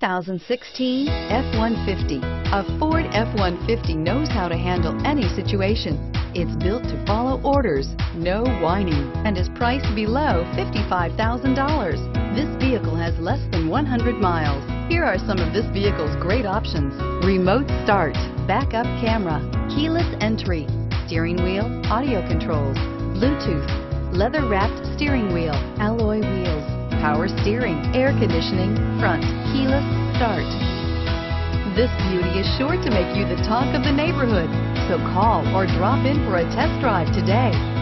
2016 F-150. A Ford F-150 knows how to handle any situation. It's built to follow orders, no whining, and is priced below $55,000. This vehicle has less than 100 miles. Here are some of this vehicle's great options: remote start, backup camera, keyless entry, steering wheel audio controls, Bluetooth, leather-wrapped steering wheel, alloy wheels, power steering, air conditioning, front, keyless start. This beauty is sure to make you the talk of the neighborhood, so call or drop in for a test drive today.